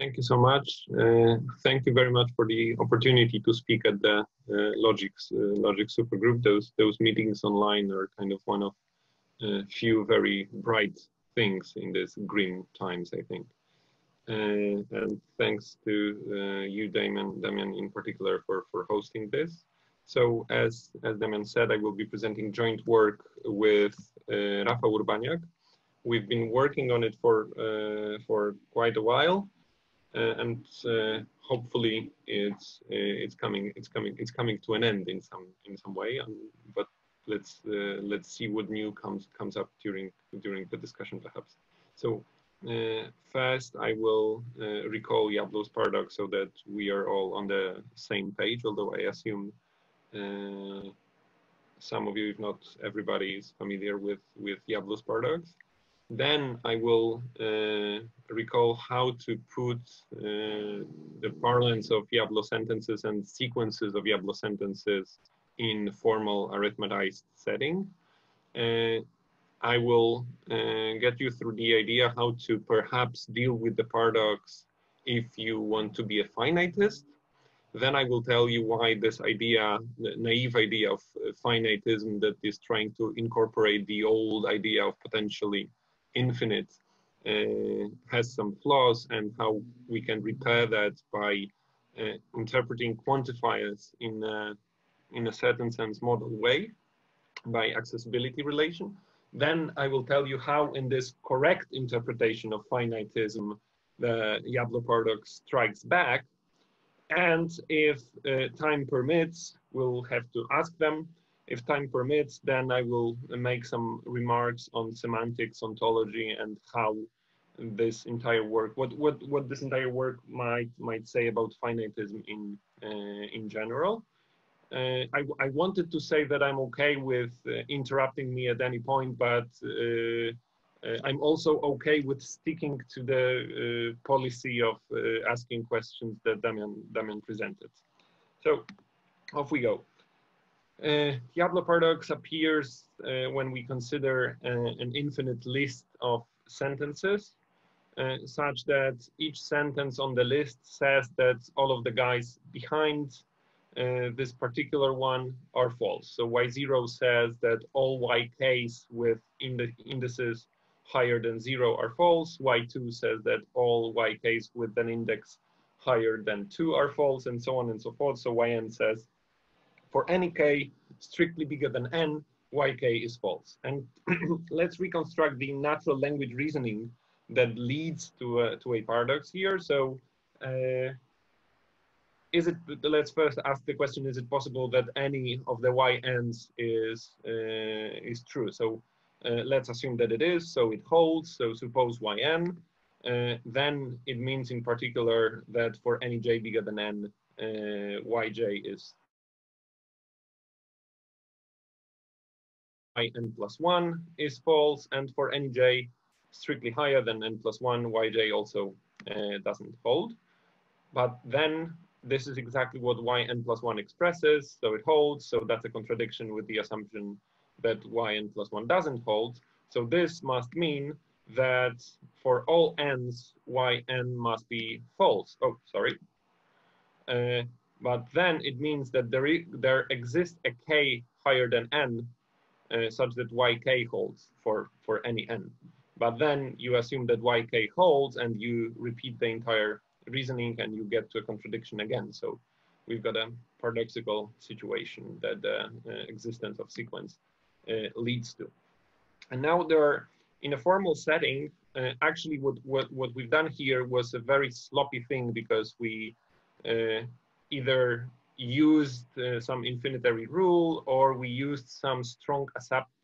Thank you so much. Thank you very much for the opportunity to speak at the Logic Supergroup. Those meetings online are kind of one of few very bright things in these grim times, I think. And thanks to you, Damian in particular, for hosting this. So as Damian said, I will be presenting joint work with Rafał Urbaniak. We've been working on it for quite a while, and hopefully it's coming to an end in some way. But let's see what new comes up during the discussion, perhaps. So first, I will recall Yablo's paradox so that we are all on the same page. Although I assume some of you, if not everybody, is familiar with Yablo's paradox. Then I will recall how to put the parlance of Yablo sentences and sequences of Yablo sentences in formal arithmetized setting. I will get you through the idea how to perhaps deal with the paradox if you want to be a finitist. Then I will tell you why this idea, the naive idea of finitism that is trying to incorporate the old idea of potentially infinite has some flaws, and how we can repair that by interpreting quantifiers in a certain sense model way by accessibility relation. Then I will tell you how in this correct interpretation of finitism the Yablo paradox strikes back, and if time permits, we'll have to ask them. If time permits, then I will make some remarks on semantics, ontology, and how this entire work, what this entire work might say about finitism in general. I wanted to say that I'm okay with interrupting me at any point, but I'm also okay with sticking to the policy of asking questions that Damian presented. So off we go. Yablo paradox appears when we consider an infinite list of sentences, such that each sentence on the list says that all of the guys behind this particular one are false. So y0 says that all yk's with indices higher than 0 are false. y2 says that all yk's with an index higher than 2 are false, and so on and so forth. So yn says, for any k strictly bigger than n, yk is false. And let's reconstruct the natural language reasoning that leads to a paradox here. So let's first ask the question, is it possible that any of the yn's is true? So let's assume that it is, so it holds. So suppose yn, then it means in particular that for any j bigger than n, yj is n plus 1 is false, and for any j strictly higher than n plus 1, yj also doesn't hold. But then this is exactly what yn plus 1 expresses, so it holds. So that's a contradiction with the assumption that yn plus 1 doesn't hold. So this must mean that for all n's, yn must be false. Oh, sorry. But then it means that there exists a k higher than n, such that yk holds for any n. But then you assume that yk holds, and you repeat the entire reasoning, and you get to a contradiction again. So we've got a paradoxical situation that the existence of sequence leads to. And now there are, in a formal setting, actually what we've done here was a very sloppy thing, because we either used some infinitary rule, or we used some strong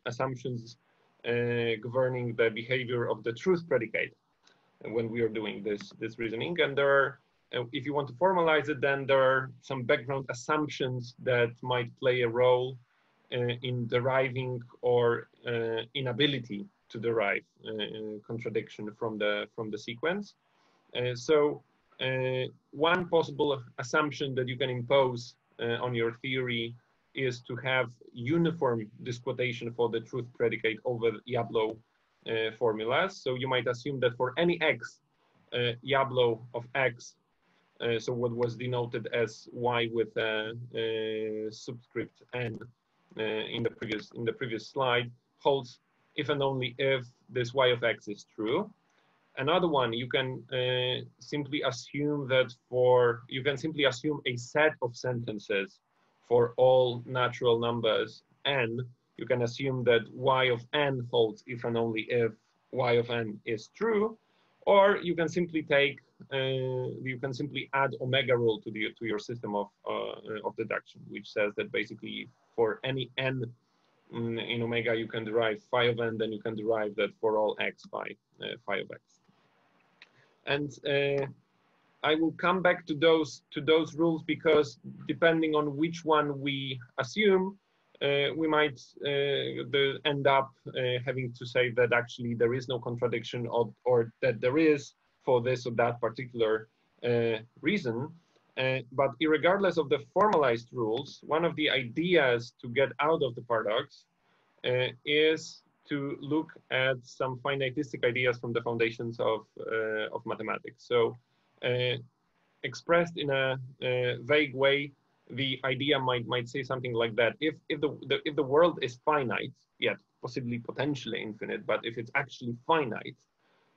assumptions governing the behavior of the truth predicate when we are doing this reasoning. And there are, if you want to formalize it, then there are some background assumptions that might play a role in deriving or inability to derive contradiction from the sequence. One possible assumption that you can impose on your theory is to have uniform disquotation for the truth predicate over Yablo formulas. So you might assume that for any x, Yablo of X, so what was denoted as Y with a subscript N in the previous slide, holds if and only if this Y of X is true. Another one, you can simply assume that you can simply assume a set of sentences for all natural numbers n. You can assume that Y of n holds if and only if Y of n is true, or you can simply take add omega rule to your system of deduction, which says that basically for any n in omega you can derive phi of n, then you can derive that for all x phi of x. And I will come back to those rules, because depending on which one we assume, we might end up having to say that actually there is no contradiction, or that there is for this or that particular reason. But irregardless of the formalized rules, one of the ideas to get out of the paradox is to look at some finitistic ideas from the foundations of mathematics. So expressed in a vague way, the idea might say something like that: if the world is finite, yet possibly potentially infinite, but if it's actually finite,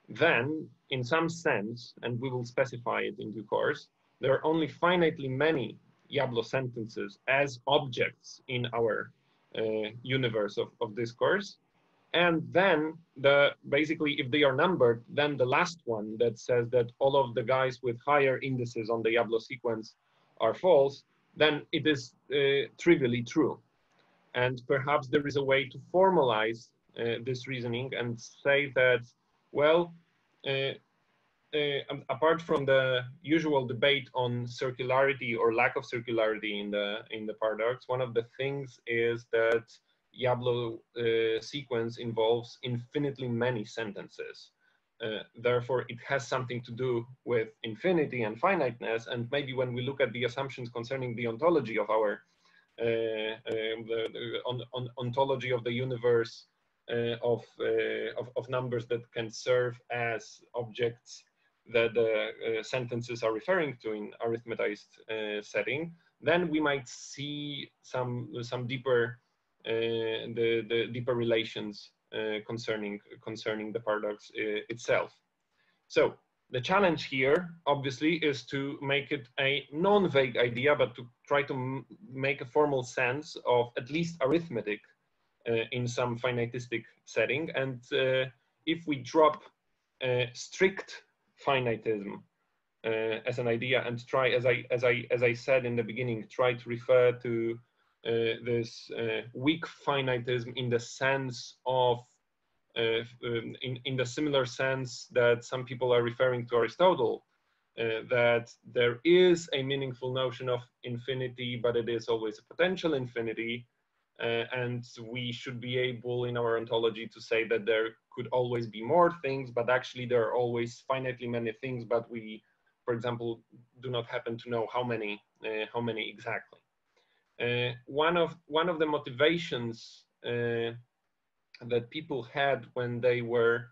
then in some sense, and we will specify it in due course, there are only finitely many Yablo sentences as objects in our universe of discourse. And then basically, if they are numbered, then the last one that says that all of the guys with higher indices on the Yablo sequence are false, then it is trivially true. And perhaps there is a way to formalize this reasoning and say that, well, apart from the usual debate on circularity or lack of circularity in the paradox, one of the things is that Yablo sequence involves infinitely many sentences. Therefore, it has something to do with infinity and finiteness. And maybe when we look at the assumptions concerning the ontology of our ontology of the universe of numbers that can serve as objects that the sentences are referring to in arithmetized setting, then we might see some deeper the deeper relations concerning the paradox itself. So the challenge here, obviously, is to make it a non-vague idea, but to try to make a formal sense of at least arithmetic in some finitistic setting. And if we drop strict finitism as an idea and try, as I said in the beginning, try to refer to this weak finitism in the sense of, in the similar sense that some people are referring to Aristotle, that there is a meaningful notion of infinity, but it is always a potential infinity, and we should be able in our ontology to say that there could always be more things, but actually there are always finitely many things, but we, for example, do not happen to know how many exactly. One of the motivations that people had when they were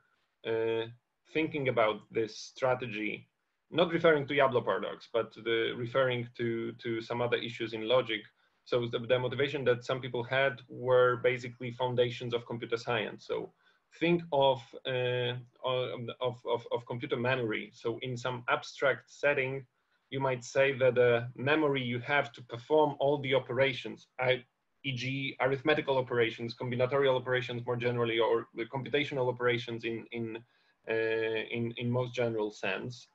thinking about this strategy, not referring to Yablo paradox, but referring to some other issues in logic. So the motivation that some people had were basically foundations of computer science. So think of computer memory. So in some abstract setting, you might say that the memory you have to perform all the operations, e.g. arithmetical operations, combinatorial operations more generally, or the computational operations in most general sense,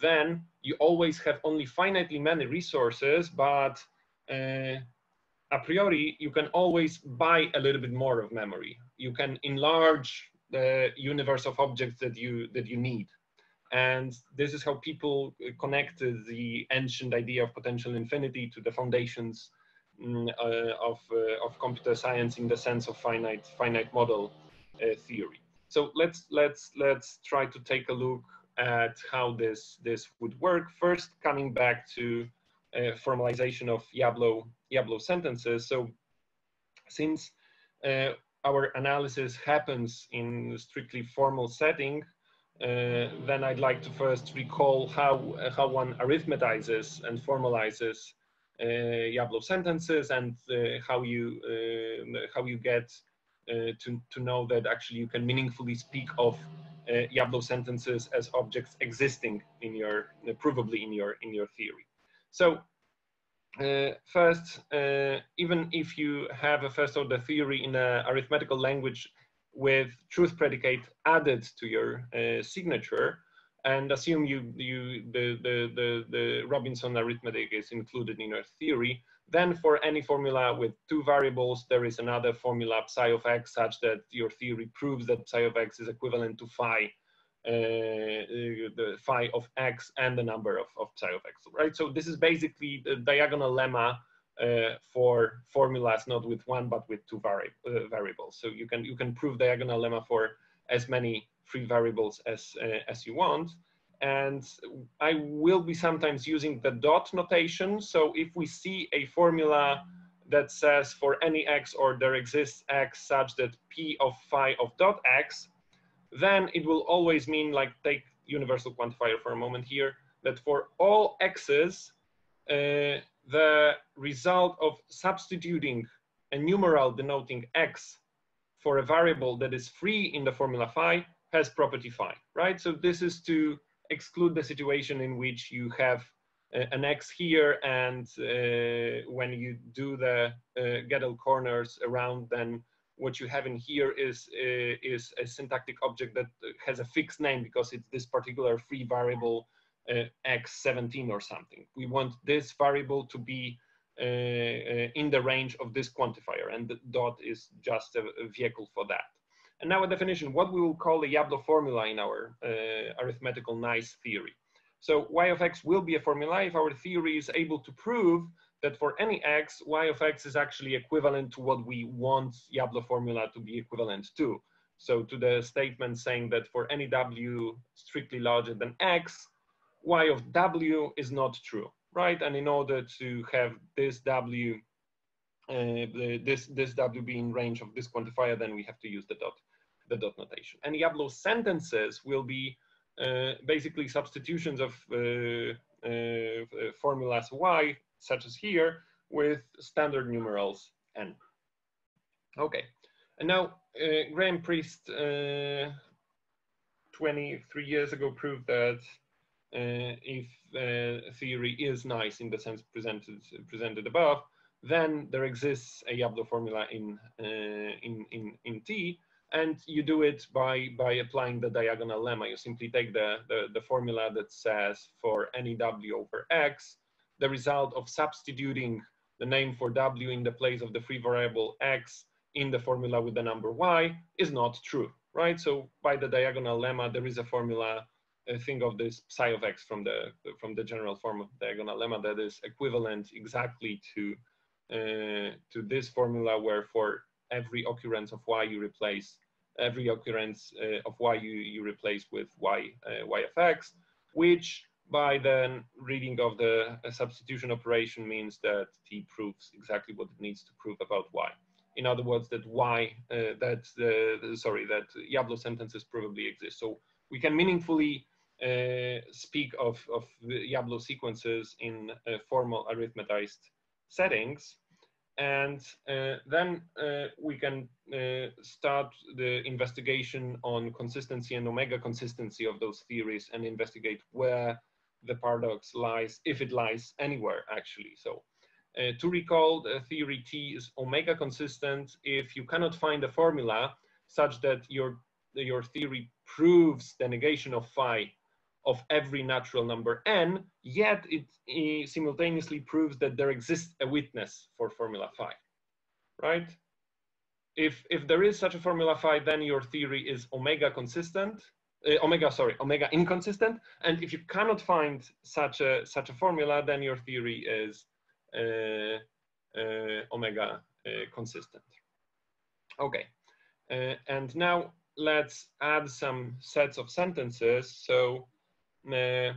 then you always have only finitely many resources, but a priori, you can always buy a little bit more of memory. You can enlarge the universe of objects that you need. And this is how people connected the ancient idea of potential infinity to the foundations of computer science in the sense of finite model theory. So let's try to take a look at how this would work. First, coming back to formalization of Yablo sentences. So since our analysis happens in a strictly formal setting, then I'd like to first recall how one arithmetizes and formalizes Yablo sentences, and how you get to know that actually you can meaningfully speak of Yablo sentences as objects existing in your provably in your theory. So first, even if you have a first order theory in an arithmetical language with truth predicate added to your signature, and assume the Robinson arithmetic is included in your theory, then for any formula with two variables, there is another formula psi of x such that your theory proves that psi of x is equivalent to phi, the phi of x and the number of psi of x, right? So this is basically the diagonal lemma for formulas not with one but with two variables. So you can prove diagonal lemma for as many free variables as you want. And I will be sometimes using the dot notation. So if we see a formula that says for any x or there exists x such that p of phi of dot x, then it will always mean, like, take universal quantifier for a moment here, that for all x's, the result of substituting a numeral denoting x for a variable that is free in the formula phi has property phi, right? So this is to exclude the situation in which you have an x here, and when you do the Gödel corners around, then what you have in here is a syntactic object that has a fixed name because it's this particular free variable x17 or something. We want this variable to be in the range of this quantifier, and the dot is just a vehicle for that. And now a definition, what we will call the Yablo formula in our arithmetical nice theory. So y of x will be a formula if our theory is able to prove that for any x, y of x is actually equivalent to what we want Yablo formula to be equivalent to. So to the statement saying that for any w strictly larger than x, y of w is not true, right? And in order to have this w this w be in range of this quantifier, then we have to use the dot notation. And Yablo sentences will be basically substitutions of formulas y, such as here, with standard numerals n. Okay, and now Graham Priest 23 years ago proved that if theory is nice in the sense presented above, then there exists a Yablo formula in T, and you do it by applying the diagonal lemma. You simply take the formula that says for any w over x, the result of substituting the name for w in the place of the free variable x in the formula with the number y is not true, right? So by the diagonal lemma, there is a formula. Think of this psi of x from the general form of diagonal lemma that is equivalent exactly to this formula, where for every occurrence of y you replace with y of x, which by the reading of the substitution operation means that T proves exactly what it needs to prove about y. In other words, that that Yablo sentences probably exist. So we can meaningfully speak of Yablo sequences in formal arithmetized settings, and then we can start the investigation on consistency and omega consistency of those theories and investigate where the paradox lies, if it lies anywhere actually. So to recall, the theory T is omega consistent if you cannot find a formula such that your theory proves the negation of phi of every natural number n, yet it simultaneously proves that there exists a witness for formula phi, right? If there is such a formula phi, then your theory is omega inconsistent. And if you cannot find such a formula, then your theory is omega consistent. Okay, and now let's add some sets of sentences. So I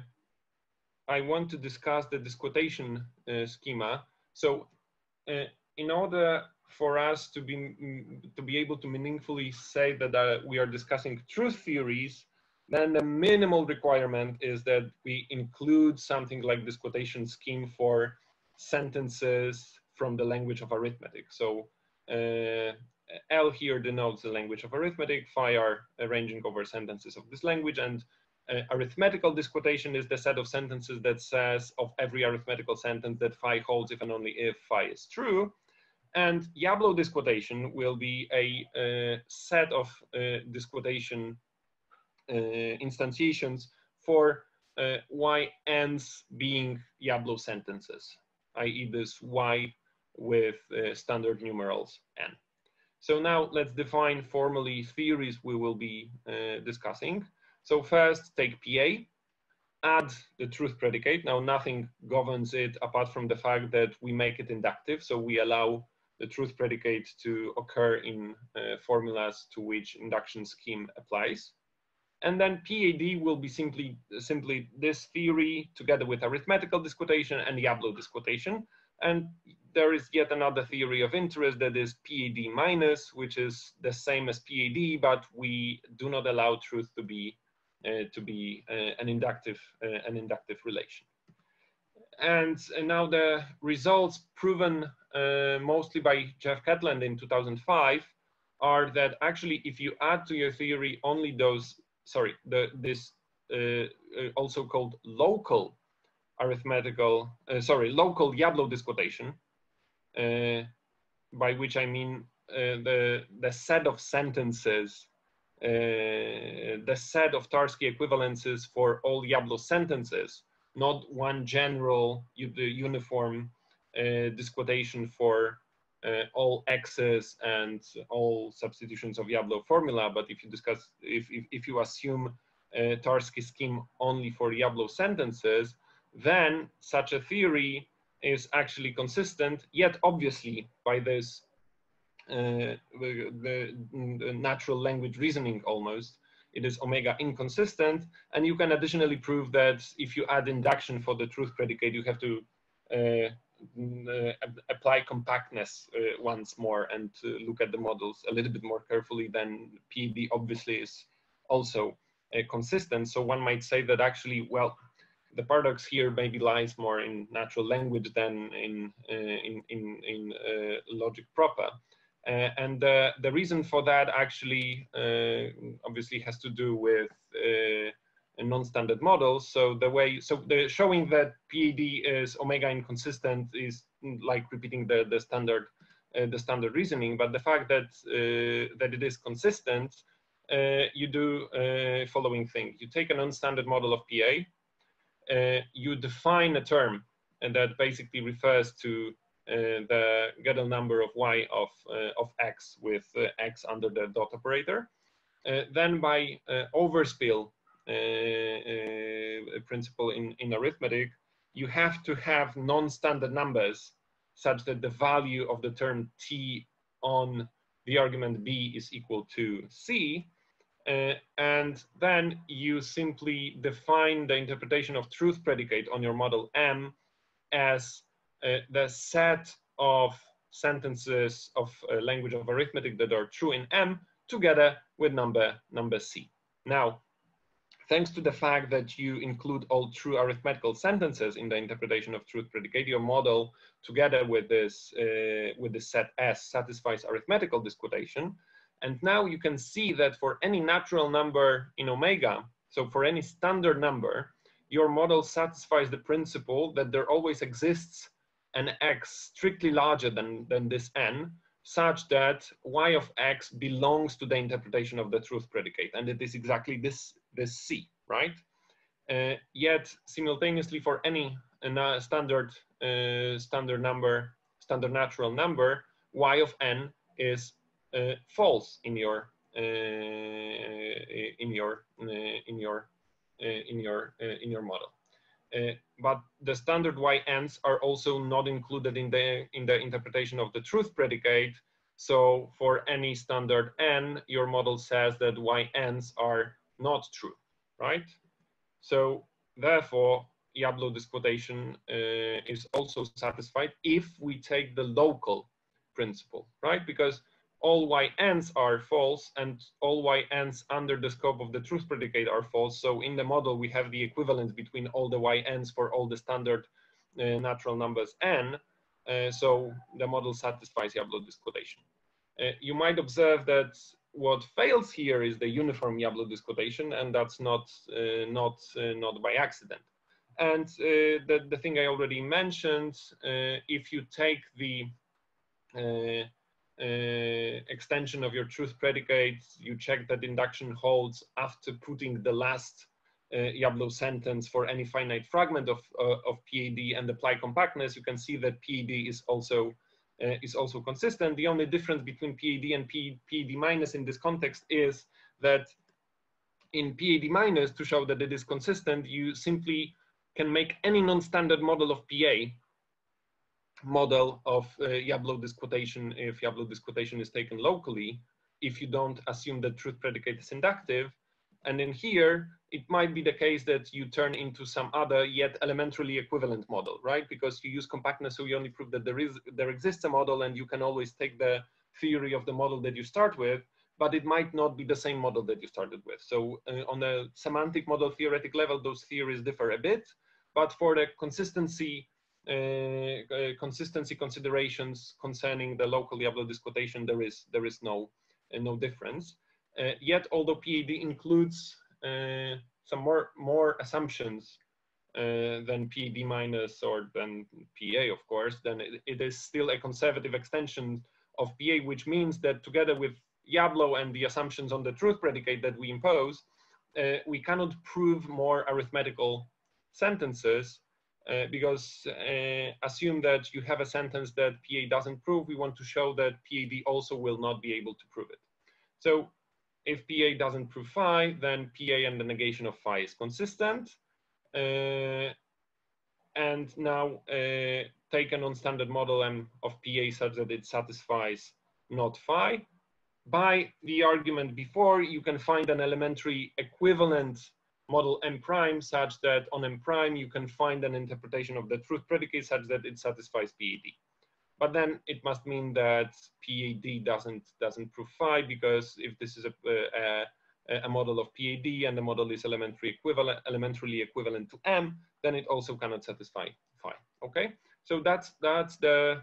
want to discuss the disquotation schema. So in order for us to be able to meaningfully say that we are discussing truth theories, then the minimal requirement is that we include something like this disquotation scheme for sentences from the language of arithmetic. So L here denotes the language of arithmetic, phi are arranging over sentences of this language, and arithmetical disquotation is the set of sentences that says of every arithmetical sentence that phi holds if and only if phi is true. And Yablo disquotation will be a set of disquotation instantiations for y ends being Yablo sentences, i.e. this y with standard numerals n. So now let's define formally theories we will be discussing. So first take PA, add the truth predicate. Now nothing governs it apart from the fact that we make it inductive. So we allow the truth predicate to occur in formulas to which induction scheme applies. And then PAD will be simply this theory together with arithmetical disquotation and Yablo disquotation. And there is yet another theory of interest that is PAD minus, which is the same as PAD, but we do not allow truth to be an inductive relation. And now the results proven mostly by Jeff Ketland in 2005 are that actually if you add to your theory only those, sorry, also called local arithmetical, local Yablo disquotation, by which I mean the set of sentences, the set of Tarski equivalences for all Yablo sentences, not one general uniform disquotation for all x's and all substitutions of Yablo formula. But if you discuss, if you assume Tarski scheme only for Yablo sentences, then such a theory is actually consistent, yet obviously by this the natural language reasoning almost, it is omega inconsistent. And you can additionally prove that if you add induction for the truth predicate, you have to apply compactness once more and look at the models a little bit more carefully than PAD obviously is also consistent. So one might say that actually, well, the paradox here maybe lies more in natural language than in logic proper. And the reason for that actually obviously has to do with non-standard models. So the way, so the showing that PAD is omega inconsistent is like repeating the standard reasoning, but the fact that that it is consistent, you do following thing. You take a non-standard model of PA. You define a term, and that basically refers to the Gödel number of y of x with x under the dot operator. Then by overspill principle in arithmetic, you have to have non-standard numbers such that the value of the term t on the argument b is equal to c. And then you simply define the interpretation of truth predicate on your model M as the set of sentences of language of arithmetic that are true in M together with number C. Now, thanks to the fact that you include all true arithmetical sentences in the interpretation of truth predicate, your model together with this set S satisfies arithmetical disquotation. And now you can see that for any natural number in omega, so for any standard number, your model satisfies the principle that there always exists an x strictly larger than this n, such that y of x belongs to the interpretation of the truth predicate. And it is exactly this c, right? Yet simultaneously for any standard natural number, y of n is false in your model, but the standard y n's are also not included in the interpretation of the truth predicate. So for any standard n, your model says that y n's are not true, right? So therefore, Yablo disquotation is also satisfied if we take the local principle, right? Because all YNs are false and all YNs under the scope of the truth predicate are false. So in the model, we have the equivalence between all the YNs for all the standard natural numbers n. So the model satisfies Yablo disquotation. You might observe that what fails here is the uniform Yablo disquotation, and that's not by accident. And the thing I already mentioned, if you take the extension of your truth predicate, you check that induction holds after putting the last Yablo sentence for any finite fragment of PAD and apply compactness, you can see that PAD is also consistent. The only difference between PAD and PAD minus in this context is that in PAD minus, to show that it is consistent, you simply can make any non-standard model of PA model of Yablo disquotation if Yablo disquotation is taken locally, if you don't assume that truth predicate is inductive. And in here, it might be the case that you turn into some other yet elementarily equivalent model, right? Because you use compactness, so you only prove that there exists a model, and you can always take the theory of the model that you start with, but it might not be the same model that you started with. So on a semantic model theoretic level, those theories differ a bit, but for the consistency considerations concerning the local Yablo disquotation, there is no difference. Yet, although PAD includes some more assumptions than PAD minus or than PA, of course, then it is still a conservative extension of PA, which means that together with Yablo and the assumptions on the truth predicate that we impose, we cannot prove more arithmetical sentences. Because assume that you have a sentence that PA doesn't prove, we want to show that PAD also will not be able to prove it. So if PA doesn't prove phi, then PA and the negation of phi is consistent. And now take a non-standard model of PA such that it satisfies not phi. By the argument before, you can find an elementary equivalent model M prime such that on M prime you can find an interpretation of the truth predicate such that it satisfies PAD. But then it must mean that PAD doesn't prove phi, because if this is a model of PAD and the model is elementarily equivalent to M, then it also cannot satisfy phi. Okay, so that's the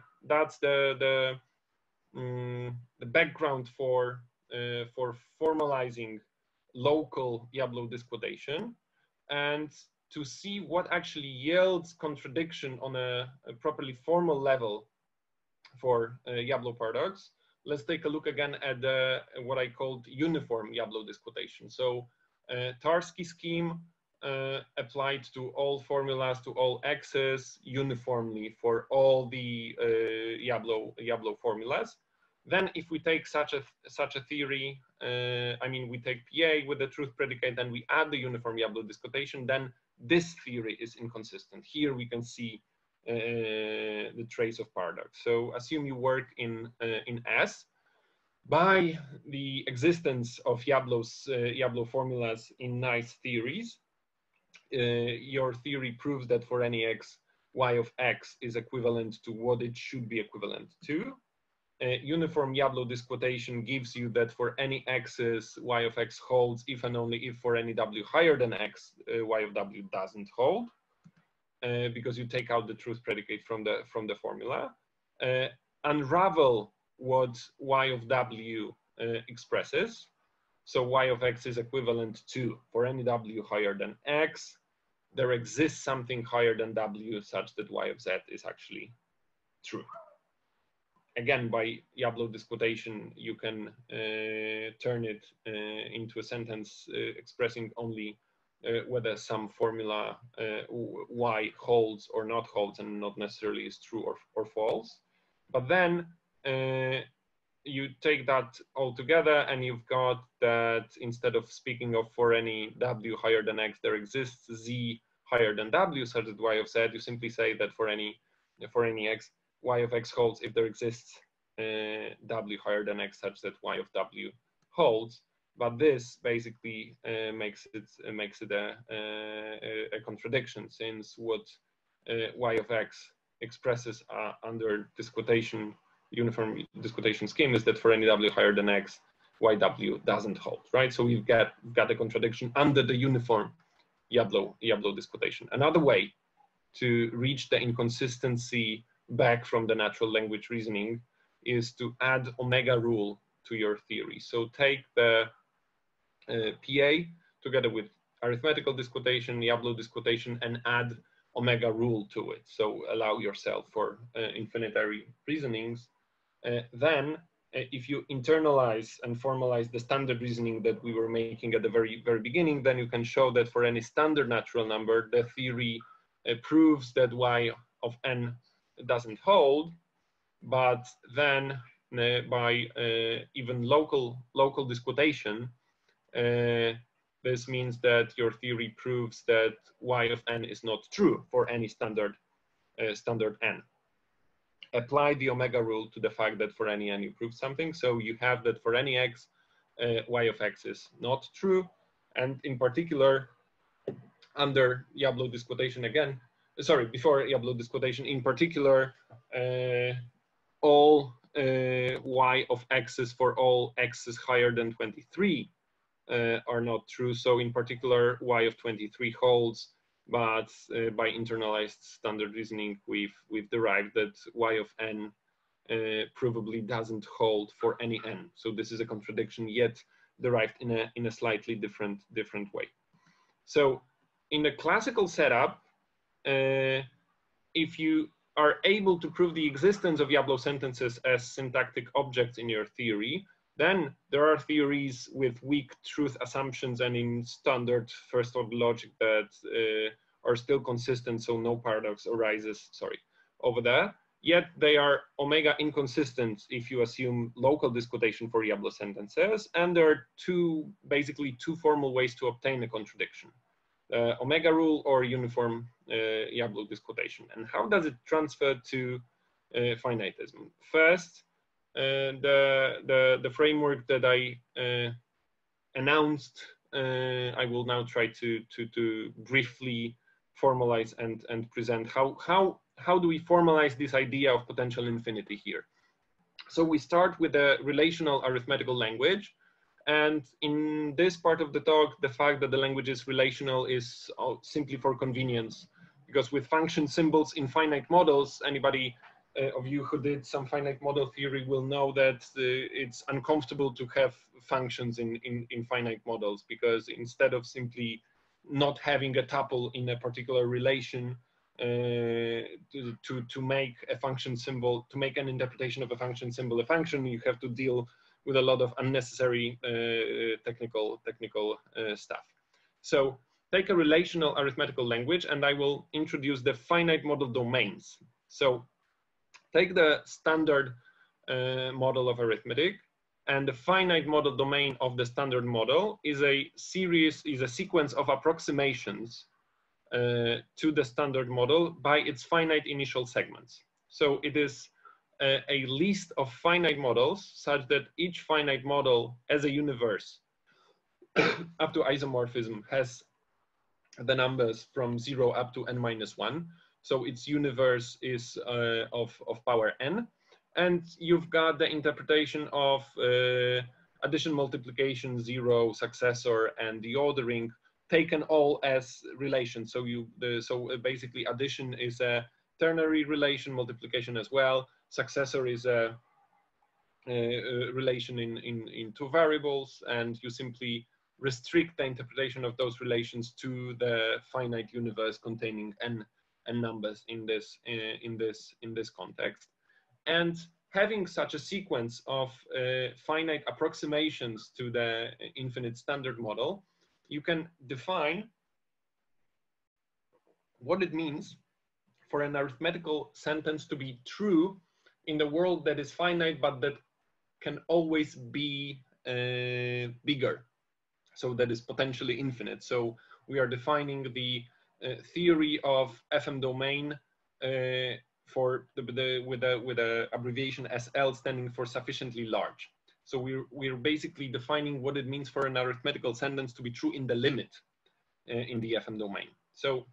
background for formalizing local Yablo disquotation, and to see what actually yields contradiction on a properly formal level for Yablo paradox, let's take a look again at what I called uniform Yablo disquotation. So Tarski scheme applied to all formulas, to all x's uniformly for all the Yablo formulas. Then if we take such a theory, we take PA with the truth predicate and we add the uniform Yablo disquotation, then this theory is inconsistent. Here we can see the trace of paradox. So assume you work in S. By the existence of Yablo formulas in nice theories, your theory proves that for any x, y of x is equivalent to what it should be equivalent to. Uniform Yablo disquotation gives you that for any x's, y of x holds if and only if for any w higher than x, y of w doesn't hold, because you take out the truth predicate from the formula. Unravel what y of w expresses. So y of x is equivalent to, for any w higher than x, there exists something higher than w such that y of z is actually true. Again, by Yablo disquotation, you can turn it into a sentence expressing only whether some formula y holds or not holds, and not necessarily is true or false. But then you take that all together, and you've got that instead of speaking of for any w higher than x, there exists z higher than w such that y of z, you simply say that for any x, y of x holds if there exists w higher than x such that y of w holds, but this basically makes it a contradiction, since what y of x expresses under disquotation uniform disquotation scheme is that for any w higher than x, YW doesn't hold, right? So we've got a contradiction under the uniform Yablo disquotation. Another way to reach the inconsistency back from the natural language reasoning is to add omega rule to your theory. So take the PA together with arithmetical disquotation, Yablo disquotation, and add omega rule to it. So allow yourself for infinitary reasonings. Then if you internalize and formalize the standard reasoning that we were making at the very beginning, then you can show that for any standard natural number, the theory proves that y of n doesn't hold, but then by even local disquotation, this means that your theory proves that y of n is not true for any standard n. Apply the omega rule to the fact that for any n you prove something. So you have that for any x, y of x is not true. And in particular, under Yablo disquotation again, sorry, before Yablo disquotation, in particular, all y of x's for all x's higher than 23 are not true. So in particular, y of 23 holds, but by internalized standard reasoning, we've derived that y of n provably doesn't hold for any n. So this is a contradiction yet derived in a slightly different way. So in the classical setup, if you are able to prove the existence of Yablo sentences as syntactic objects in your theory, then there are theories with weak truth assumptions and in standard first order logic that are still consistent, so no paradox arises, sorry, over there. Yet they are omega inconsistent if you assume local disquotation for Yablo sentences, and there are basically two formal ways to obtain a contradiction. Omega rule or uniform Yablo disquotation. And how does it transfer to finitism? First, the framework that I announced, I will now try to briefly formalize and present. How do we formalize this idea of potential infinity here? So we start with a relational arithmetical language, and in this part of the talk, the fact that the language is relational is simply for convenience, because with function symbols in finite models, anybody of you who did some finite model theory will know that it's uncomfortable to have functions in finite models, because instead of simply not having a tuple in a particular relation to make a function symbol, to make an interpretation of a function symbol a function, you have to deal with a lot of unnecessary technical stuff. So take a relational arithmetical language, and I will introduce the finite model domains. So take the standard model of arithmetic, and the finite model domain of the standard model is a sequence of approximations to the standard model by its finite initial segments. So it is a list of finite models such that each finite model as a universe up to isomorphism has the numbers from 0 up to n minus 1. So its universe is of power n, and you've got the interpretation of addition, multiplication, zero, successor, and the ordering taken all as relations. So basically addition is a ternary relation, multiplication as well. Successor is a relation in two variables, and you simply restrict the interpretation of those relations to the finite universe containing n numbers in this context. And having such a sequence of finite approximations to the infinite standard model, you can define what it means for an arithmetical sentence to be true in the world that is finite, but that can always be bigger. So that is potentially infinite. So we are defining the theory of FM domain for with the abbreviation SL standing for sufficiently large. So we're basically defining what it means for an arithmetical sentence to be true in the limit in the FM domain. So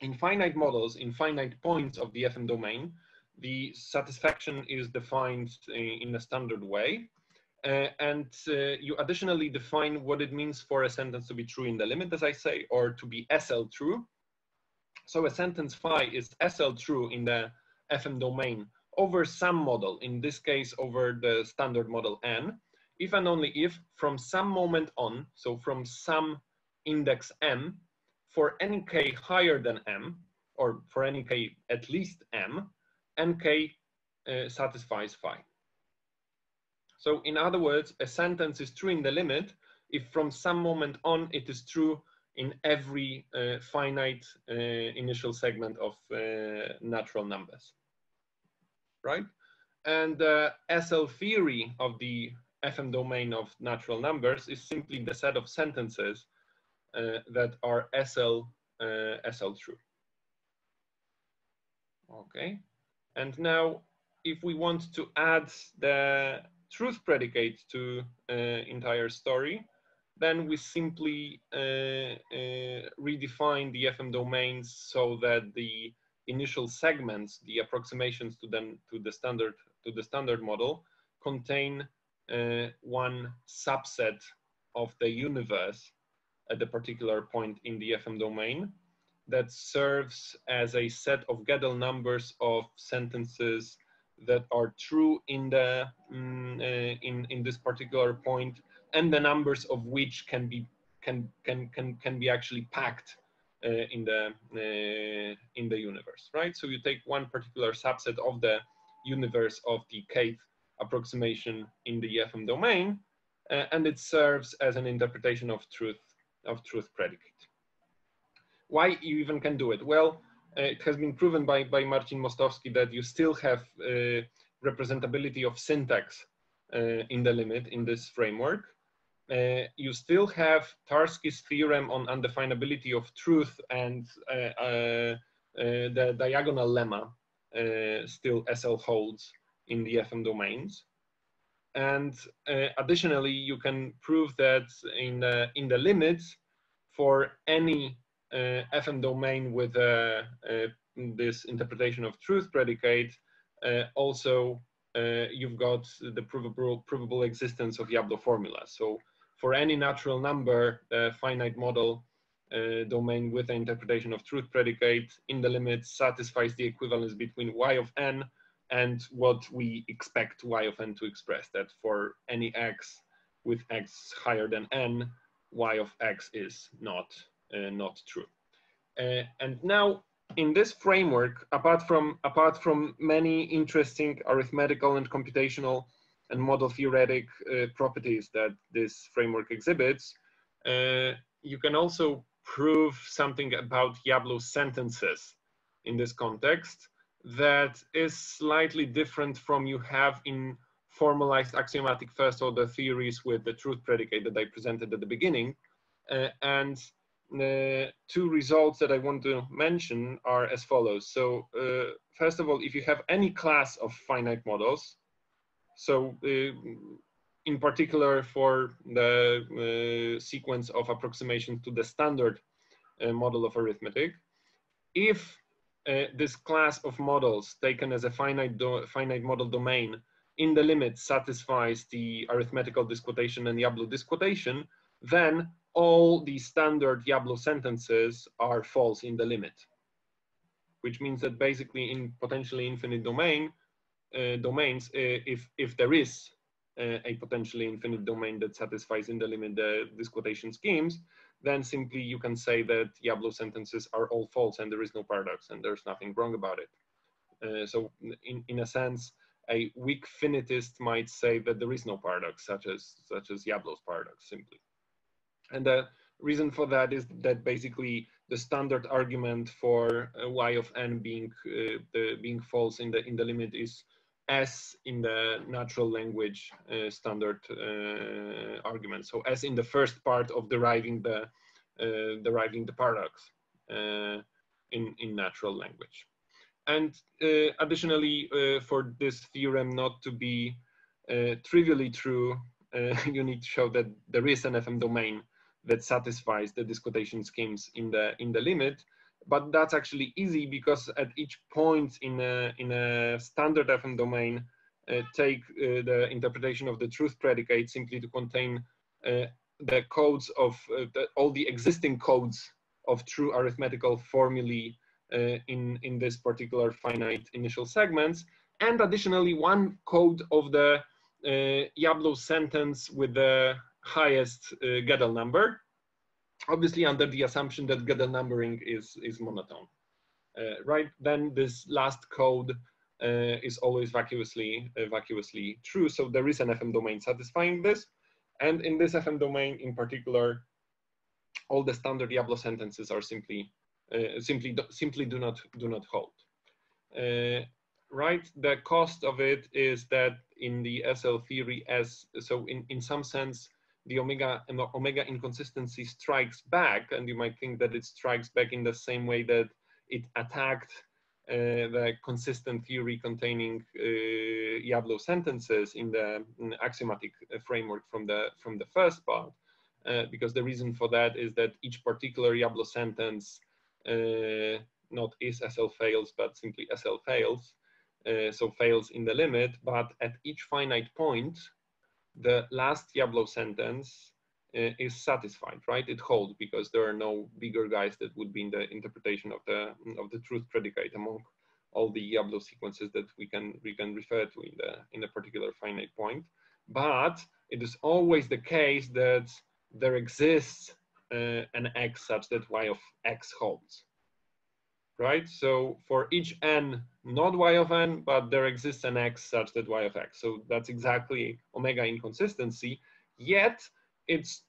in finite models, in finite points of the FM domain, The satisfaction is defined in a standard way. You additionally define what it means for a sentence to be true in the limit, as I say, or to be SL true. So a sentence phi is SL true in the FM domain over some model, in this case over the standard model N, if and only if from some moment on, so from some index M, for any K higher than M, or for any K at least M, NK satisfies phi. So in other words, a sentence is true in the limit if from some moment on it is true in every finite initial segment of natural numbers, right? And the SL theory of the FM domain of natural numbers is simply the set of sentences that are SL true. Okay, and now if we want to add the truth predicate to entire story, then we simply redefine the FM domains so that the initial segments, the approximations to them to the standard model, contain one subset of the universe at the particular point in the FM domain that serves as a set of Gödel numbers of sentences that are true in the in this particular point, and the numbers of which can be actually packed in the universe, right? So you take one particular subset of the universe of the kth approximation in the FM domain, and it serves as an interpretation of truth predicate. Why you even can do it? Well, it has been proven by Marcin Mostowski that you still have representability of syntax in the limit in this framework. You still have Tarski's theorem on undefinability of truth and the diagonal lemma still SL holds in the FM domains. And additionally, you can prove that in the limits for any FM domain with this interpretation of truth predicate, also you've got the provable existence of Yablo formula. So for any natural number, finite model domain with an interpretation of truth predicate in the limit satisfies the equivalence between y of n and what we expect y of n to express, that for any x with x higher than n, y of x is not true. And now in this framework, apart from many interesting arithmetical and computational and model theoretic properties that this framework exhibits, you can also prove something about Yablo sentences in this context that is slightly different from you have in formalized axiomatic first order theories with the truth predicate that I presented at the beginning. Two results that I want to mention are as follows. So first of all, if you have any class of finite models, so in particular for the sequence of approximation to the standard model of arithmetic, if this class of models taken as a finite model domain in the limit satisfies the arithmetical disquotation and Yablo disquotation, then all the standard Yablo sentences are false in the limit, which means that basically in potentially infinite domains, if there is a potentially infinite domain that satisfies in the limit the disquotation schemes, then simply you can say that Yablo sentences are all false and there is no paradox and there's nothing wrong about it. So in a sense, a weak finitist might say that there is no paradox, such as Yablo's paradox simply. And the reason for that is that basically the standard argument for y of n being false in the limit is s in the natural language standard argument. So s in the first part of deriving the paradox in natural language. And additionally, for this theorem not to be trivially true, you need to show that there is an FM domain that satisfies the disquotation schemes in the limit, But that's actually easy because at each point in a standard FM domain, take the interpretation of the truth predicate simply to contain the codes of all the existing codes of true arithmetical formulae in this particular finite initial segments, and additionally one code of the Yablo sentence with the highest Gödel number, obviously under the assumption that Gödel numbering is monotone, right? Then this last code is always vacuously true, so there is an FM domain satisfying this, and in this FM domain in particular, all the standard Yablo sentences are simply do not hold. Right, the cost of it is that in the SL theory, so in some sense, the omega inconsistency strikes back, and you might think that it strikes back in the same way that it attacked the consistent theory containing Yablo sentences in the axiomatic framework from the first part, because the reason for that is that each particular Yablo sentence, not is SL fails, but simply SL fails. So fails in the limit, but at each finite point, the last Yablo sentence is satisfied, right? It holds because there are no bigger guys that would be in the interpretation of the truth predicate among all the Yablo sequences that we can refer to in a particular finite point. But it is always the case that there exists an X such that Y of X holds. Right, so for each n, not y of n, but there exists an x such that y of x. So that's exactly omega inconsistency. Yet it's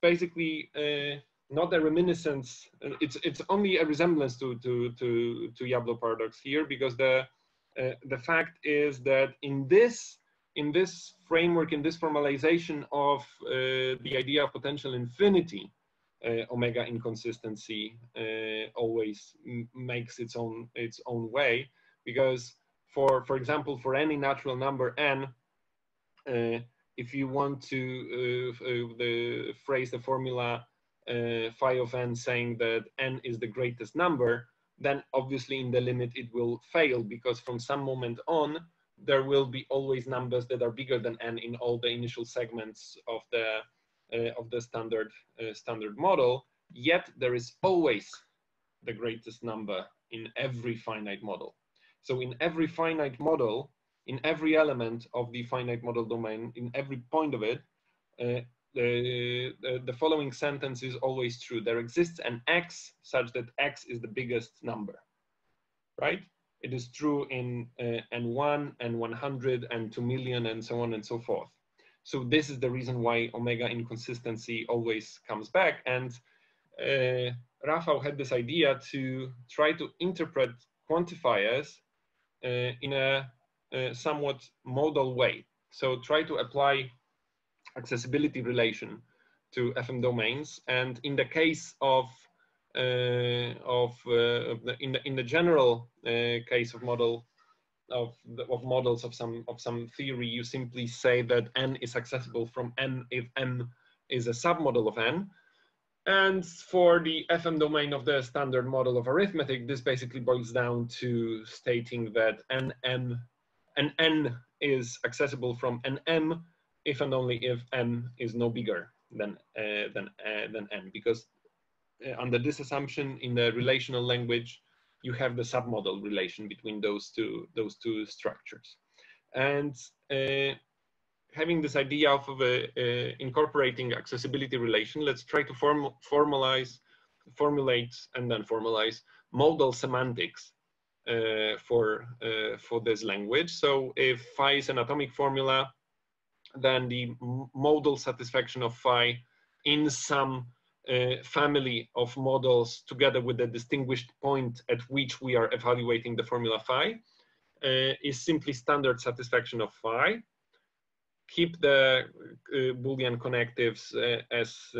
basically not a reminiscence. It's only a resemblance to Yablo paradox here, because the fact is that in this framework, in this formalization of the idea of potential infinity, omega inconsistency always makes its own way, because for example, for any natural number n, if you want to phrase the formula phi of n saying that n is the greatest number, then obviously in the limit it will fail, because from some moment on there will be always numbers that are bigger than n in all the initial segments of the standard model, yet there is always the greatest number in every finite model. So in every finite model, in every element of the finite model domain, in every point of it, the following sentence is always true. There exists an X such that X is the biggest number, right? It is true in N1, N100, N2 million, and so on and so forth. So this is the reason why omega inconsistency always comes back. And Rafał had this idea to try to interpret quantifiers in a somewhat modal way. So try to apply accessibility relation to FM domains. And in the case in the general case of models of some theory, you simply say that n is accessible from n if n is a submodel of n. And for the FM domain of the standard model of arithmetic, this basically boils down to stating that n is accessible from n m if and only if m is no bigger than n, because under this assumption in the relational language you have the submodel relation between those two structures. And having this idea of incorporating accessibility relation, let's try to formulate modal semantics for this language. So if phi is an atomic formula, then the modal satisfaction of phi in some family of models together with the distinguished point at which we are evaluating the formula phi is simply standard satisfaction of phi. Keep the Boolean connectives as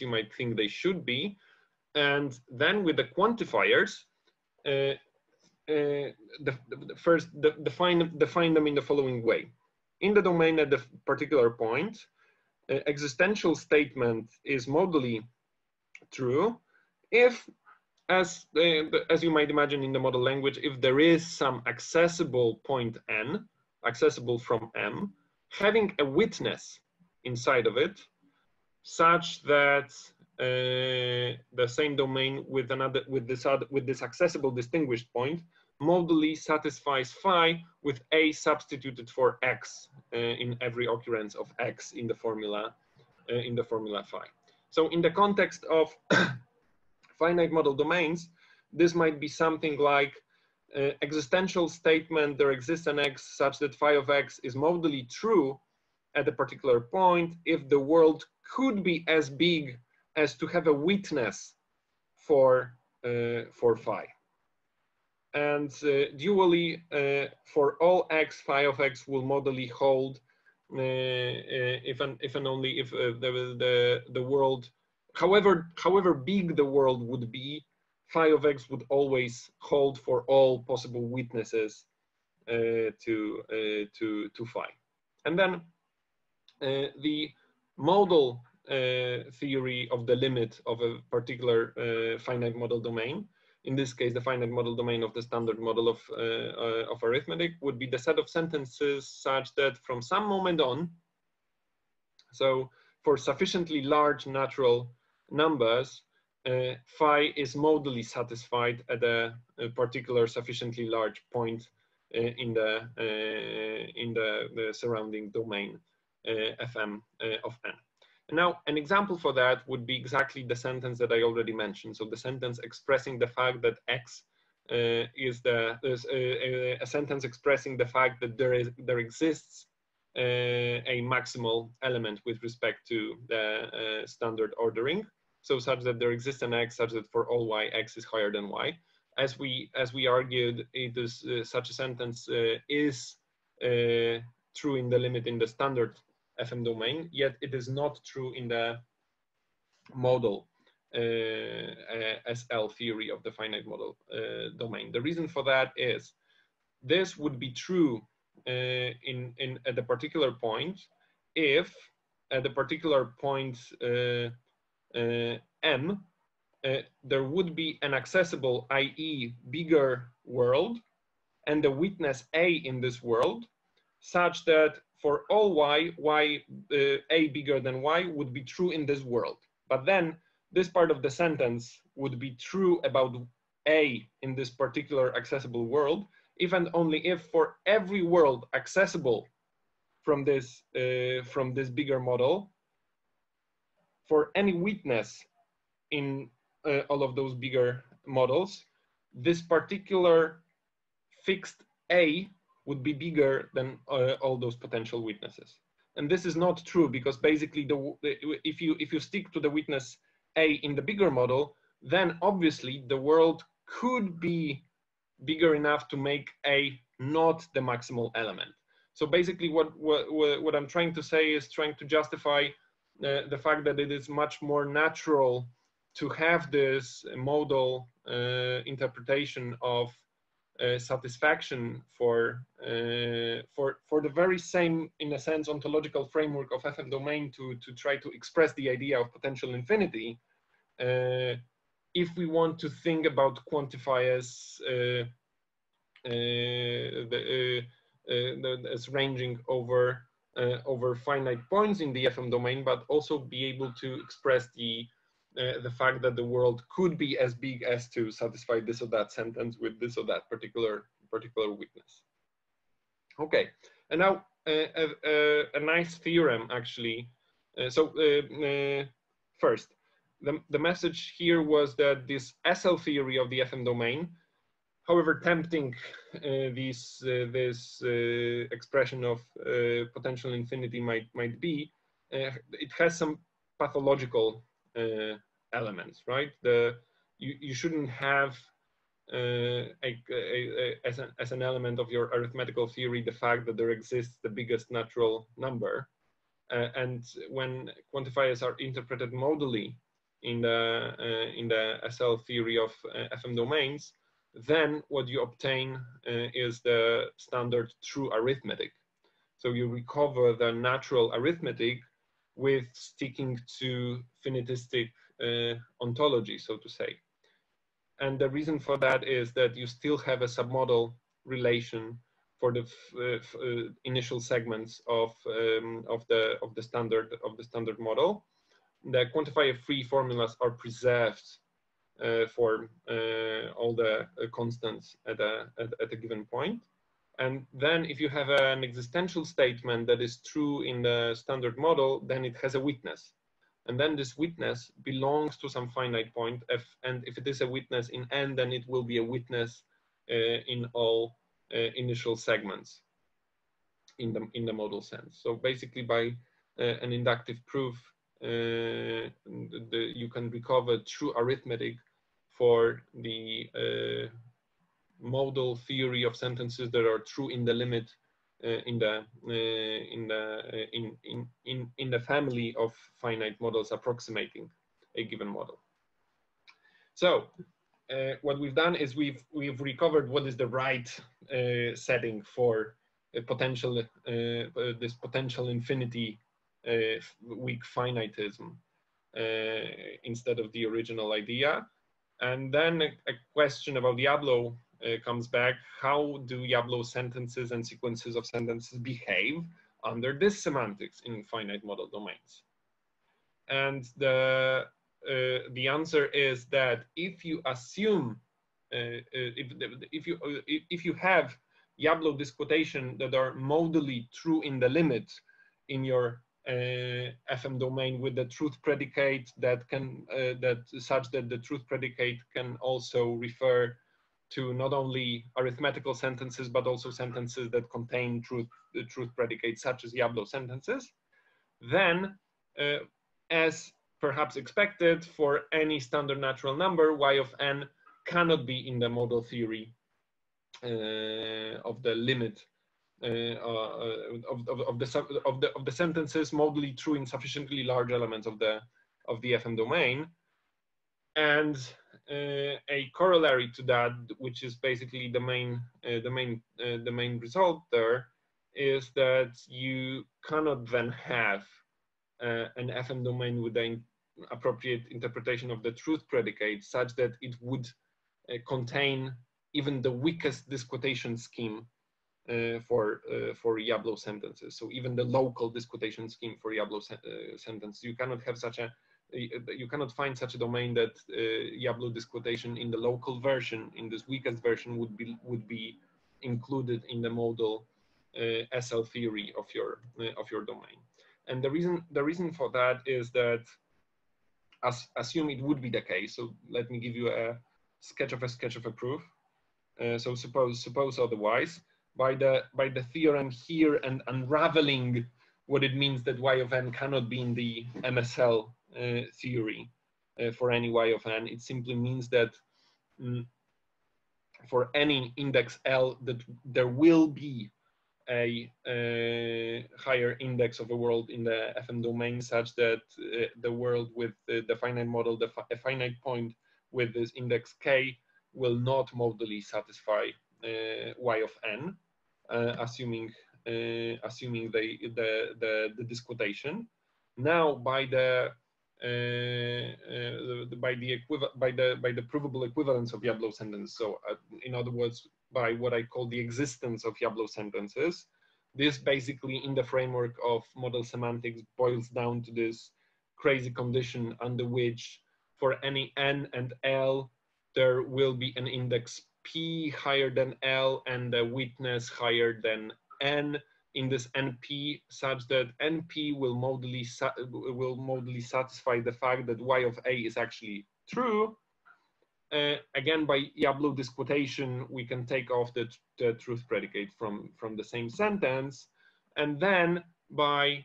you might think they should be, and then with the quantifiers, define them in the following way. In the domain at the particular point, existential statement is modally true if, as you might imagine in the model language, if there is some accessible point n, accessible from M, having a witness inside of it, such that the same domain with another with this accessible distinguished point modally satisfies phi with a substituted for x in every occurrence of x in the formula phi. So in the context of finite model domains, this might be something like existential statement: there exists an x such that phi of x is modally true at a particular point if the world could be as big as to have a witness for phi. And dually, for all x, phi of x will modally hold if and only if the world, however big the world would be, phi of x would always hold for all possible witnesses to phi. And then the modal theory of the limit of a particular finite model domain, in this case the finite model domain of the standard model of arithmetic, would be the set of sentences such that from some moment on, so for sufficiently large natural numbers, phi is modally satisfied at a particular sufficiently large point in the surrounding domain Fm of n. Now, an example for that would be exactly the sentence that I already mentioned. So the sentence expressing the fact that X is a sentence expressing the fact that there exists a maximal element with respect to the standard ordering. So such that there exists an X such that for all Y, X is higher than Y. As we argued, it is such a sentence is true in the limit in the standard FM domain, yet it is not true in the modal SL theory of the finite model domain. The reason for that is this would be true at a particular point if at a particular point M there would be an accessible, i.e. bigger world and the witness A in this world, such that for all y, a bigger than y would be true in this world. But then this part of the sentence would be true about a in this particular accessible world, if and only if for every world accessible from this bigger model, for any witness in all of those bigger models, this particular fixed a would be bigger than all those potential witnesses. And this is not true because basically if you stick to the witness A in the bigger model, then obviously the world could be bigger enough to make A not the maximal element. So basically what I'm trying to say is trying to justify the fact that it is much more natural to have this modal interpretation of satisfaction for the very same, in a sense, ontological framework of FM domain to try to express the idea of potential infinity, if we want to think about quantifiers as ranging over finite points in the FM domain, but also be able to express the fact that the world could be as big as to satisfy this or that sentence with this or that particular witness. Okay, and now a nice theorem actually. First, the message here was that this SL theory of the FM domain, however tempting this expression of potential infinity might be, it has some pathological elements, right? You shouldn't have as an element of your arithmetical theory the fact that there exists the biggest natural number, and when quantifiers are interpreted modally in the SL theory of FM domains, then what you obtain is the standard true arithmetic. So you recover the natural arithmetic with sticking to finitistic ontology, so to say. And the reason for that is that you still have a submodel relation for the initial segments of the standard model. The quantifier-free formulas are preserved for all the constants at a given point. And then if you have an existential statement that is true in the standard model, then it has a witness. And then this witness belongs to some finite point f, and if it is a witness in n, then it will be a witness in all initial segments in the modal sense. So basically by an inductive proof, you can recover true arithmetic for the modal theory of sentences that are true in the limit in the family of finite models approximating a given model. So what we've done is we've recovered what is the right setting for a potential this potential infinity weak finitism instead of the original idea. And then a question about Yablo comes back: how do Yablo sentences and sequences of sentences behave under this semantics in finite model domains? And the answer is that if you assume if you have Yablo disquotation that are modally true in the limit in your FM domain with the truth predicate that can such that the truth predicate can also refer to not only arithmetical sentences, but also sentences that contain truth predicates, such as Yablo sentences, then as perhaps expected for any standard natural number, y of n cannot be in the modal theory of the limit of the sentences modally true in sufficiently large elements of the FM domain. And a corollary to that, which is basically the main result there, is that you cannot then have an FM domain with the appropriate interpretation of the truth predicate, such that it would contain even the weakest disquotation scheme for Yablo sentences. So even the local disquotation scheme for Yablo sentence, you cannot have such a you cannot find such a domain that Yablo disquotation in the local version, in this weakest version, would be included in the modal SL theory of your domain. And the reason for that is that, assume it would be the case. So let me give you a sketch of a proof. So suppose otherwise. By the theorem here and unraveling what it means that y of n cannot be in the MSL theory for any y of n, it simply means that for any index L, that there will be a higher index of a world in the FM domain, such that the world with the finite model, a finite point with this index k, will not modally satisfy y of n, assuming the disquotation. Now, by the provable equivalence of Yablo sentences, so in other words, by what I call the existence of Yablo sentences, this basically, in the framework of model semantics, boils down to this crazy condition under which, for any n and l, there will be an index p higher than l and a witness higher than n in this np, such that np will modally satisfy the fact that y of a is actually true. Again, by Yablo disquotation, we can take off the truth predicate from the same sentence, and then by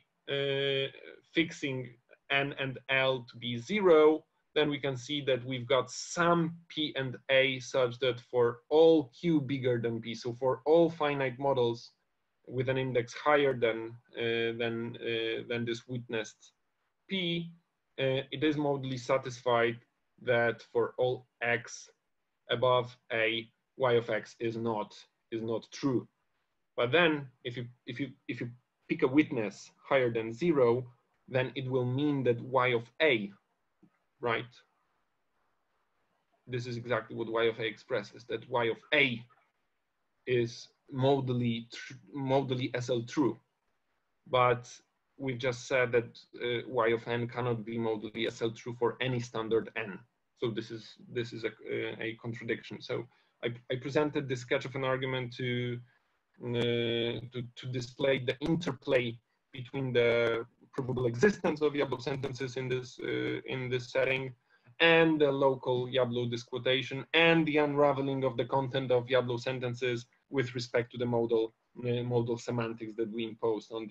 fixing n and l to be 0, then we can see that we've got some p and a such that for all q bigger than p, so for all finite models with an index higher than this witnessed p, it is modally satisfied that for all x above a, y of x is not true. But then, if you pick a witness higher than 0, then it will mean that y of a right? This is exactly what y of a expresses, that y of a is modally SL true. But we've just said that y of n cannot be modally SL true for any standard n. So this is a contradiction. So I presented this sketch of an argument to display the interplay between the probable existence of Yablo sentences in this setting and the local Yablo disquotation and the unraveling of the content of Yablo sentences with respect to the modal semantics that we imposed on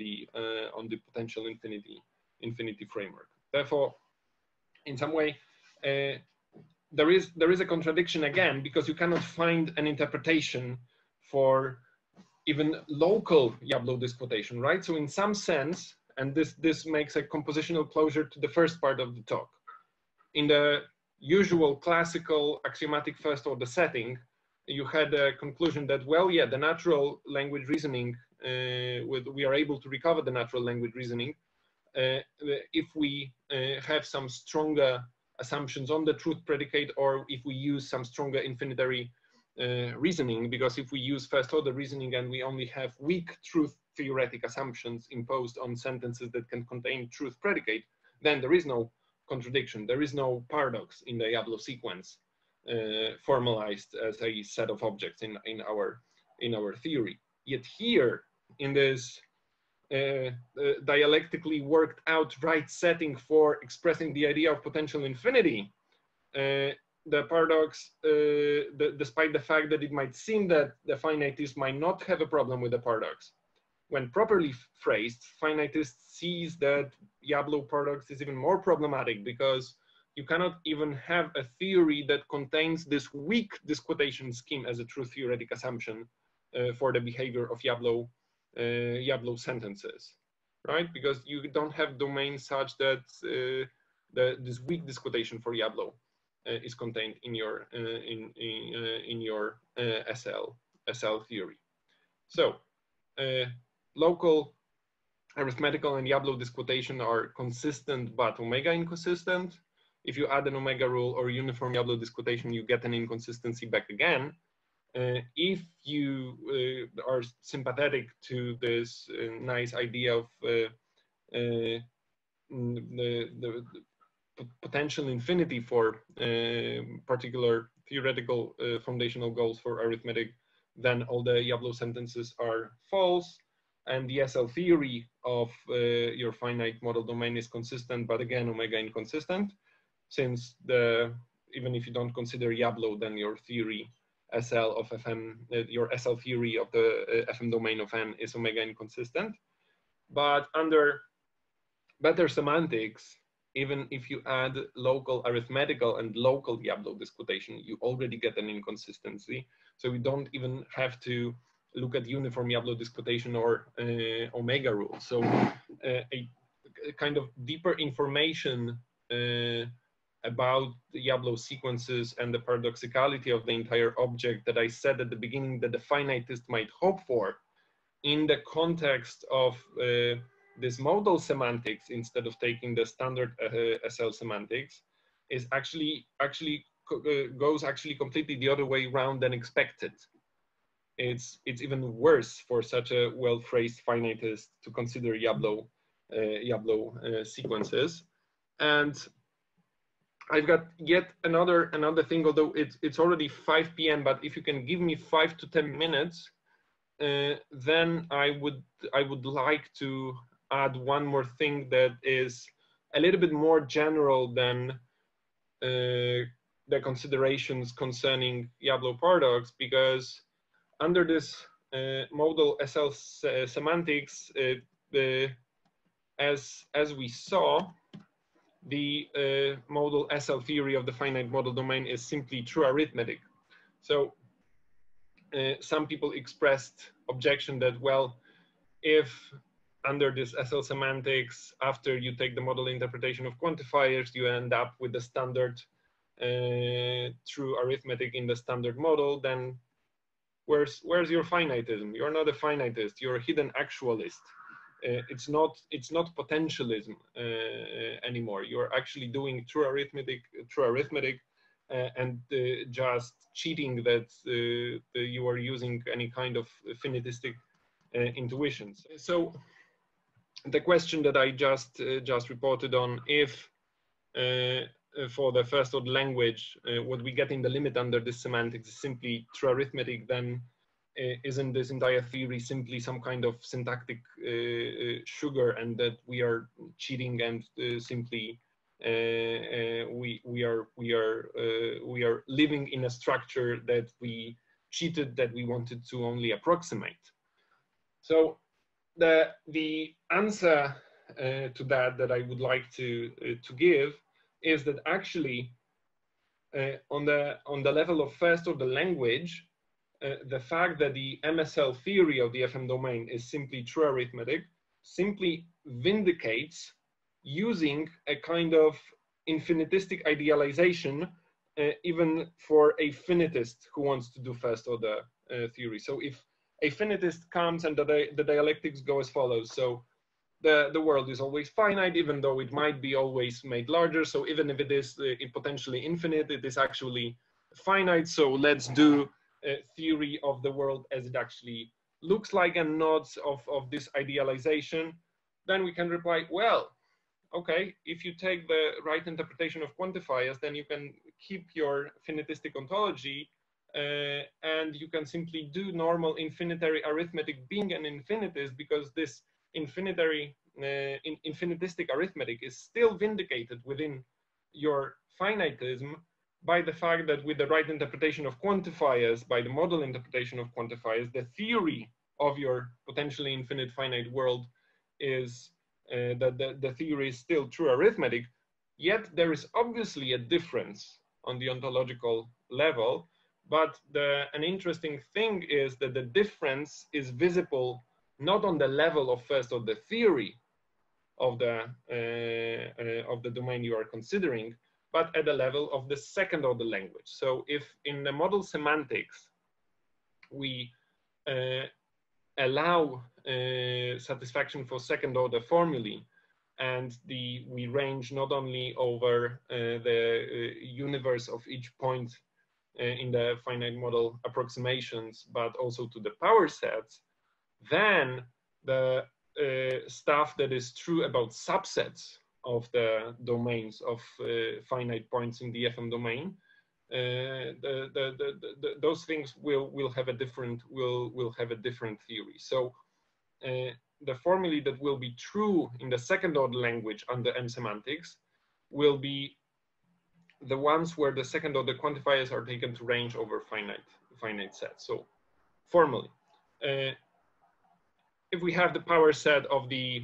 the potential infinity framework. Therefore, in some way, there is a contradiction again, because you cannot find an interpretation for even local Yablo disquotation, right? So in some sense, and this makes a compositional closure to the first part of the talk. In the usual classical axiomatic first order setting, you had a conclusion that, well, yeah, the natural language reasoning, we are able to recover the natural language reasoning if we have some stronger assumptions on the truth predicate, or if we use some stronger infinitary reasoning, because if we use first order reasoning and we only have weak truth theoretic assumptions imposed on sentences that can contain truth predicate, then there is no contradiction, there is no paradox in the Yablo sequence formalized as a set of objects in our theory. Yet here, in this dialectically worked out right setting for expressing the idea of potential infinity, the paradox, despite the fact that it might seem that the finitist might not have a problem with the paradox, when properly phrased, finitist sees that Yablo paradox is even more problematic, because you cannot even have a theory that contains this weak disquotation scheme as a true theoretic assumption for the behavior of Yablo sentences, right? Because you don't have domains such that this weak disquotation for Yablo is contained in your SL theory. So local arithmetical and Yablo disquotation are consistent but omega inconsistent. If you add an omega rule or uniform Yablo disquotation, you get an inconsistency back again. If you are sympathetic to this nice idea of the potential infinity for particular theoretical foundational goals for arithmetic, then all the Yablo sentences are false. And the SL theory of your finite model domain is consistent, but again, omega inconsistent, since even if you don't consider Yablo, then your theory SL of Fm, your SL theory of the Fm domain of n is omega inconsistent. But under better semantics, even if you add local arithmetical and local Yablo disquotation, you already get an inconsistency. So you don't even have to look at uniform Yablo disquotation or omega rule. So a kind of deeper information about the Yablo sequences and the paradoxicality of the entire object that I said at the beginning that the finitist might hope for, in the context of this modal semantics, instead of taking the standard SL semantics, is goes completely the other way around than expected. It's even worse for such a well-phrased finitist to consider Yablo sequences. And I've got yet another thing, although it's already 5 PM, but if you can give me 5 to 10 minutes, then I would like to add one more thing that is a little bit more general than the considerations concerning Yablo paradox, because under this modal SL semantics, as we saw, the modal SL theory of the finite model domain is simply true arithmetic. So some people expressed objection that, well, if under this SL semantics, after you take the model interpretation of quantifiers, you end up with the standard true arithmetic in the standard model, then where's your finitism? You're not a finitist, you're a hidden actualist. it's not potentialism anymore. You're actually doing true arithmetic, and just cheating that you are using any kind of finitistic intuitions. So the question that I just reported on, if for the first order language, what we get in the limit under this semantics is simply true arithmetic, then isn't this entire theory simply some kind of syntactic sugar, and that we are cheating and simply we are living in a structure that we cheated, that we wanted to only approximate? So the answer to that I would like to give is that actually on the level of first order language, the fact that the MSL theory of the FM domain is simply true arithmetic simply vindicates using a kind of infinitistic idealization even for a finitist who wants to do first order theory. So if a finitist comes, and the dialectics go as follows. So the world is always finite, even though it might be always made larger. So even if it is potentially infinite, it is actually finite. So let's do theory of the world as it actually looks like, and not of this idealization. Then we can reply, well, okay, if you take the right interpretation of quantifiers, then you can keep your finitistic ontology, and you can simply do normal infinitary arithmetic being an infinitist, because this infinitistic arithmetic is still vindicated within your finitism by the fact that with the right interpretation of quantifiers, by the model interpretation of quantifiers, the theory of your potentially infinite finite world is that the theory is still true arithmetic, yet there is obviously a difference on the ontological level. But an interesting thing is that the difference is visible not on the level of first order theory of the domain you are considering, but at the level of the second order language. So if in the model semantics, we allow satisfaction for second order formulae, and we range not only over the universe of each point in the finite model approximations, but also to the power sets, then the stuff that is true about subsets of the domains of finite points in the FM domain, those things will have a different theory. So the formulae that will be true in the second order language under M semantics will be the ones where the second order quantifiers are taken to range over finite sets. So formally, if we have the power set of the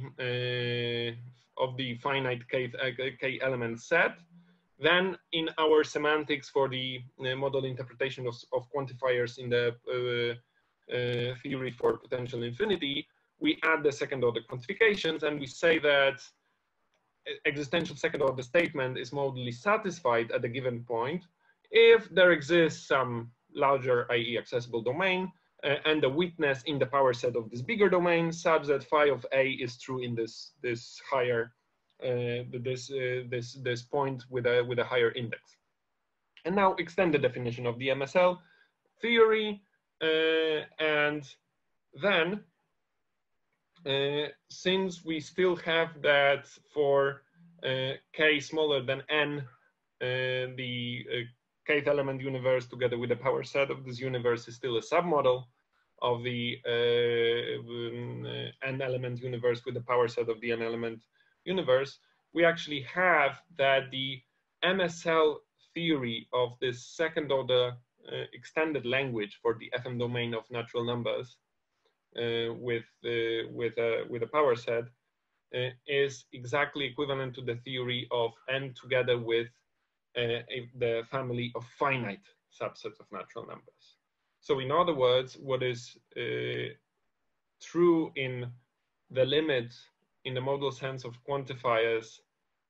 finite k element set, then in our semantics for the model interpretation of quantifiers in the theory for potential infinity, we add the second order quantifications, and we say that existential second order statement is modally satisfied at a given point if there exists some larger, i.e. accessible domain, and the witness in the power set of this bigger domain, subset phi of A is true in this higher this point with a higher index. And now extend the definition of the MSL theory, and then since we still have that for k smaller than n, the kth element universe together with the power set of this universe is still a submodel of the n element universe with the power set of the n element universe, we actually have that the MSL theory of this second order extended language for the FM domain of natural numbers with a power set is exactly equivalent to the theory of n together with the family of finite subsets of natural numbers. So in other words, what is true in the limit in the modal sense of quantifiers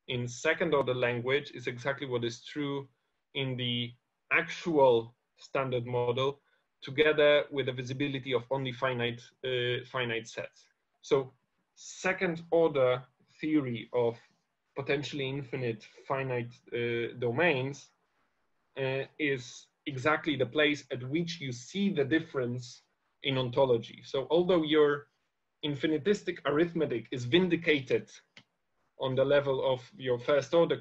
in second order language is exactly what is true in the actual standard model together with the visibility of only finite sets. So second order theory of potentially infinite finite domains is exactly the place at which you see the difference in ontology. So although your infiniteistic arithmetic is vindicated on the level of your first order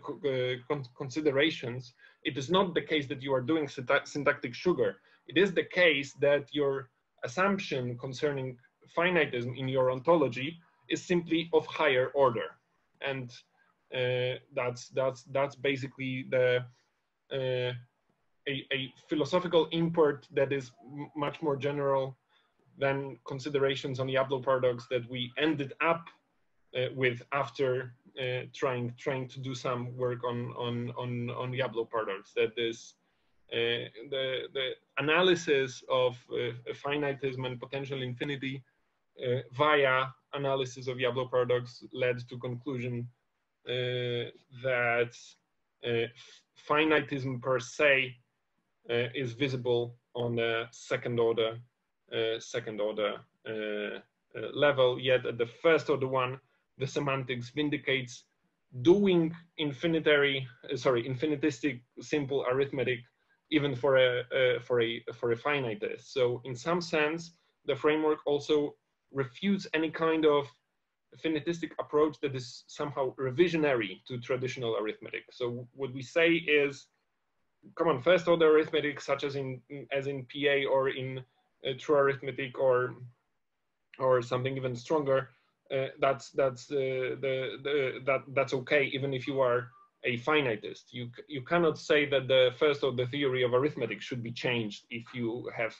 considerations, it is not the case that you are doing syntactic sugar. It is the case that your assumption concerning finitism in your ontology is simply of higher order, and that's basically the a philosophical import that is much more general than considerations on the Yablo paradox that we ended up with after trying to do some work on Yablo paradox. That is the analysis of finitism and potential infinity via analysis of Yablo paradox led to conclusion that finitism per se is visible on the second order level, yet at the first order one, the semantics vindicates doing infinitistic simple arithmetic even for a finitist. So in some sense, the framework also refutes any kind of finitistic approach that is somehow revisionary to traditional arithmetic. So what we say is, come on, first order arithmetic, such as in PA or in true arithmetic or something even stronger, that's okay, even if you are a finitist. You cannot say that the first order theory of arithmetic should be changed if you have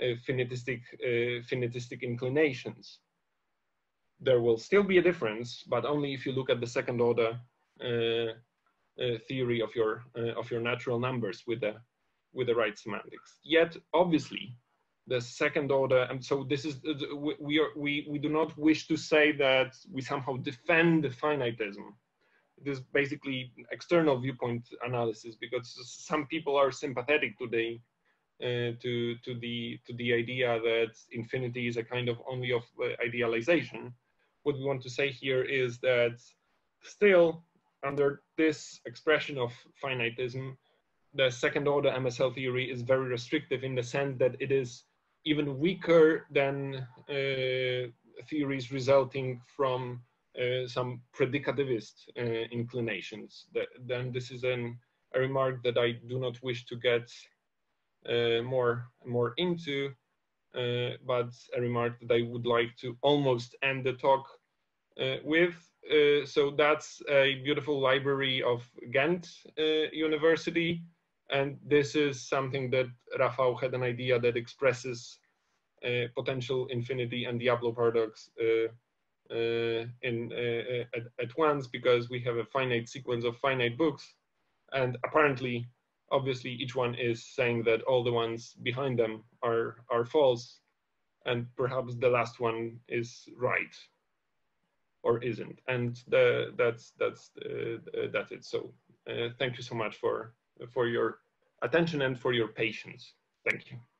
finitistic inclinations. There will still be a difference, but only if you look at the second order theory of your natural numbers with the right semantics. Yet, obviously, the second order, and so this is we do not wish to say that we somehow defend finitism. This is basically external viewpoint analysis, because some people are sympathetic to the idea that infinity is a kind of only of idealization. What we want to say here is that still, under this expression of finitism, the second order MSL theory is very restrictive in the sense that it is even weaker than theories resulting from some predicativist inclinations. Then this is a remark that I do not wish to get more into, but a remark that I would like to almost end the talk with. So that's a beautiful library of Ghent University, and this is something that Rafał had an idea that expresses potential infinity and the Yablo paradox at once, because we have a finite sequence of finite books, and apparently, obviously, each one is saying that all the ones behind them are false, and perhaps the last one is right. Or isn't, and that's it. So thank you so much for your attention and for your patience. Thank you.